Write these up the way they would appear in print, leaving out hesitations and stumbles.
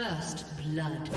First blood.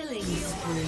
Killing spree.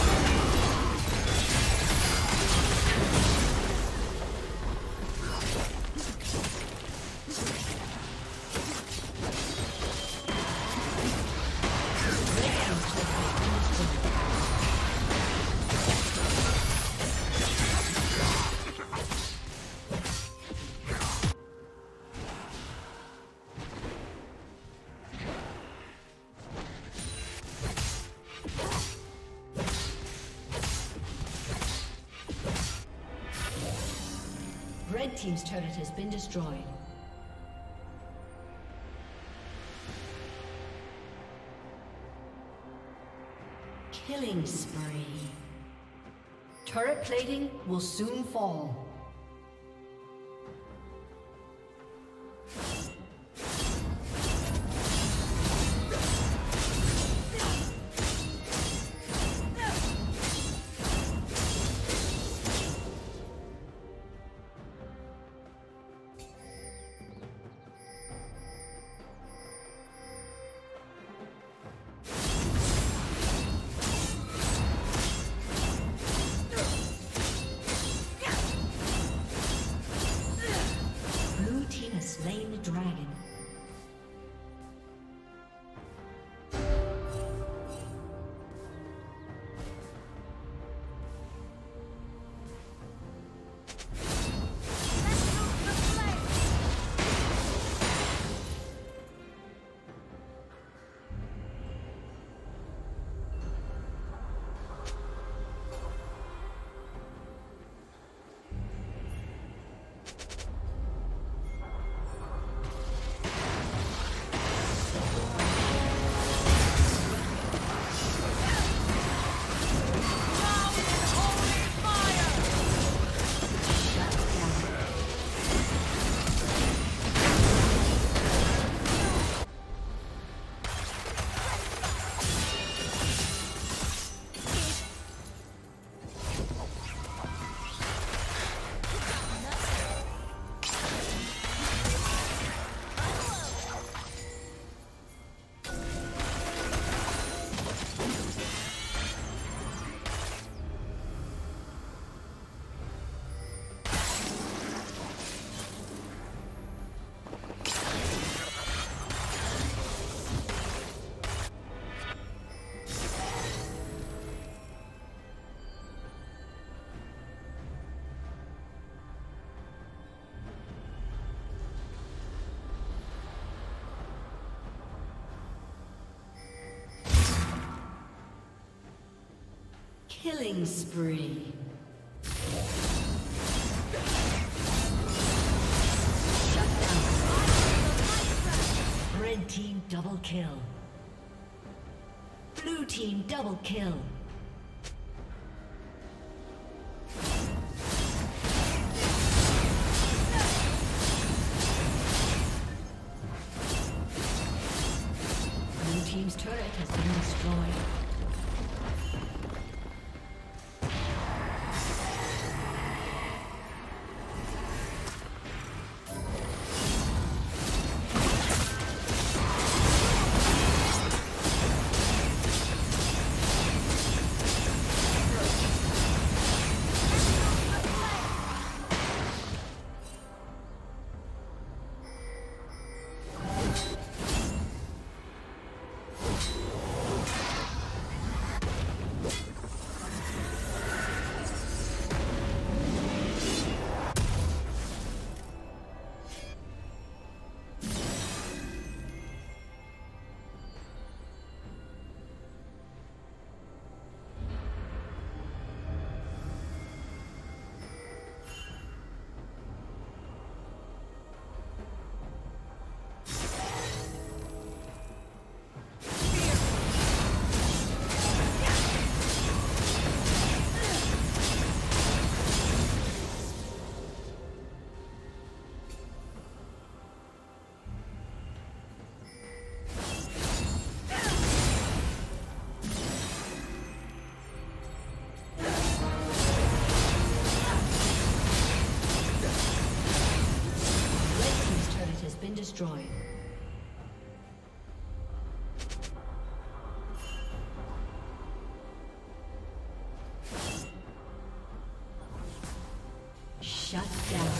Red team's turret has been destroyed. Killing spree. Turret plating will soon fall. Killing spree. Shut down. Red team double kill. Blue team double kill. Blue team's turret has been destroyed. Destroyed. Shut down.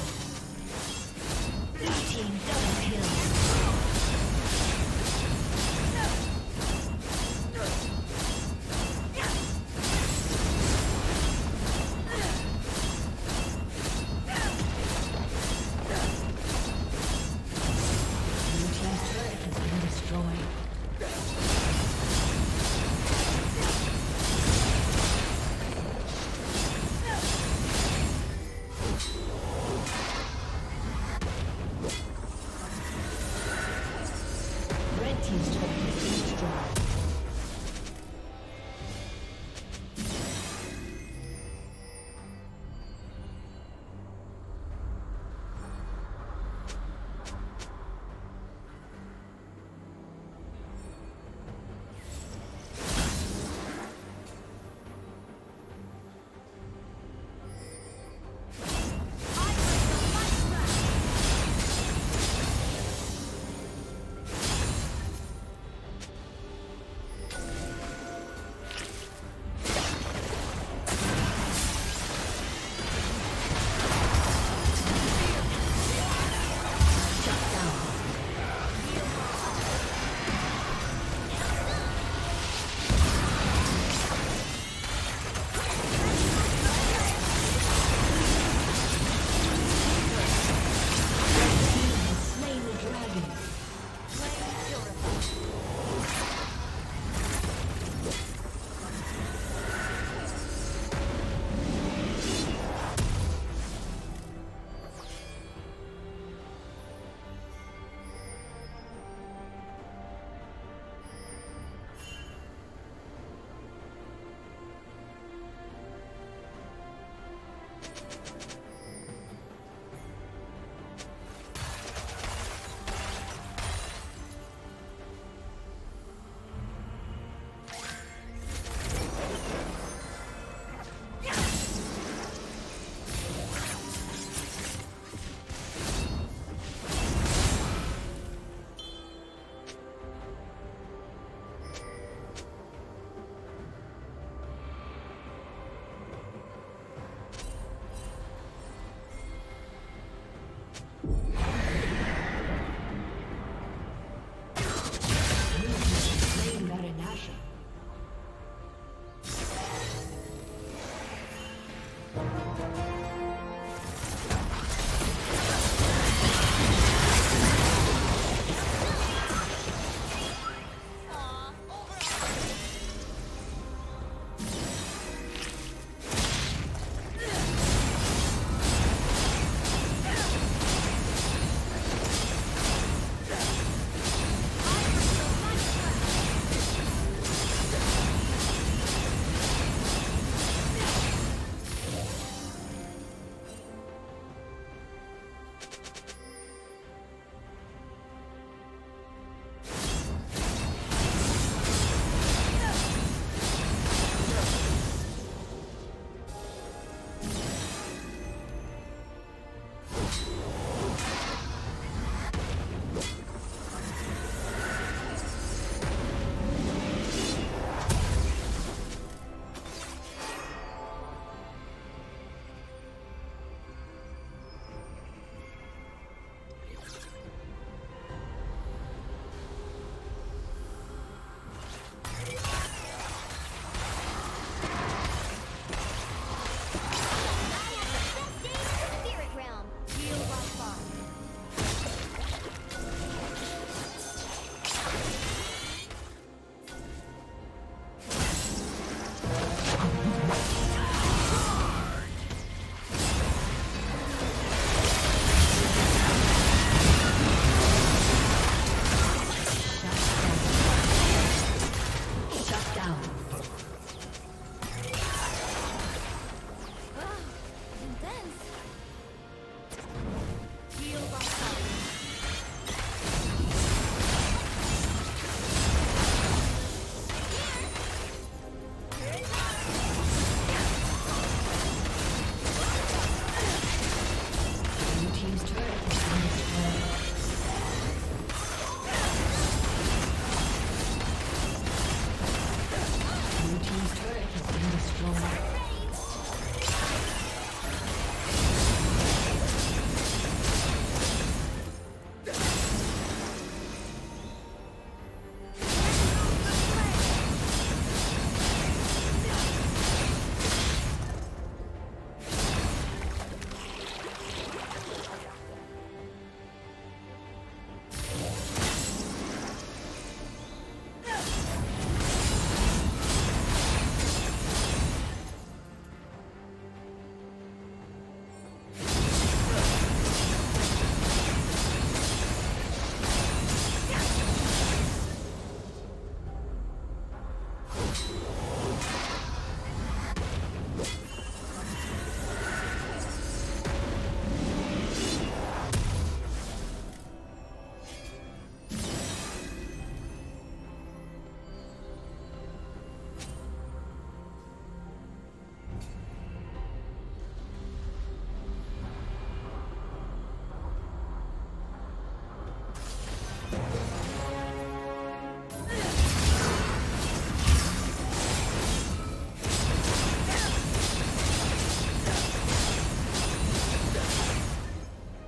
Blue team double kill.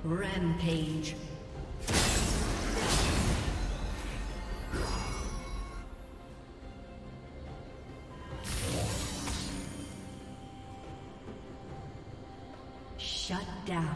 Rampage. Shut down.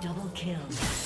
Double kill.